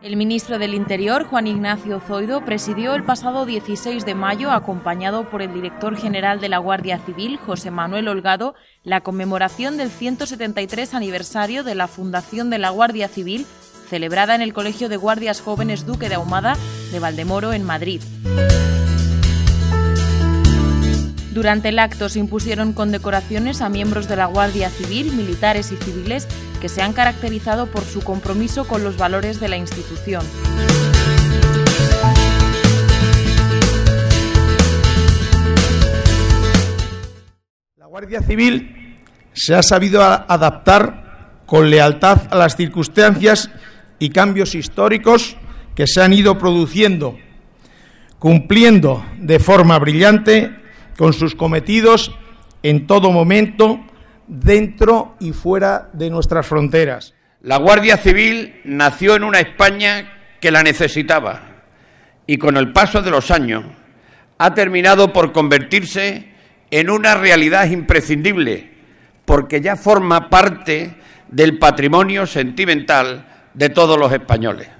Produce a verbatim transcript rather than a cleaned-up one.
El ministro del Interior, Juan Ignacio Zoido, presidió el pasado dieciséis de mayo, acompañado por el director general de la Guardia Civil, José Manuel Holgado, la conmemoración del ciento setenta y tres aniversario de la fundación de la Guardia Civil, celebrada en el Colegio de Guardias Jóvenes Duque de Ahumada de Valdemoro, en Madrid. Durante el acto se impusieron condecoraciones a miembros de la Guardia Civil, militares y civiles que se han caracterizado por su compromiso con los valores de la institución. La Guardia Civil se ha sabido adaptar con lealtad a las circunstancias y cambios históricos que se han ido produciendo, cumpliendo de forma brillante con sus cometidos en todo momento, dentro y fuera de nuestras fronteras. La Guardia Civil nació en una España que la necesitaba y con el paso de los años ha terminado por convertirse en una realidad imprescindible, porque ya forma parte del patrimonio sentimental de todos los españoles.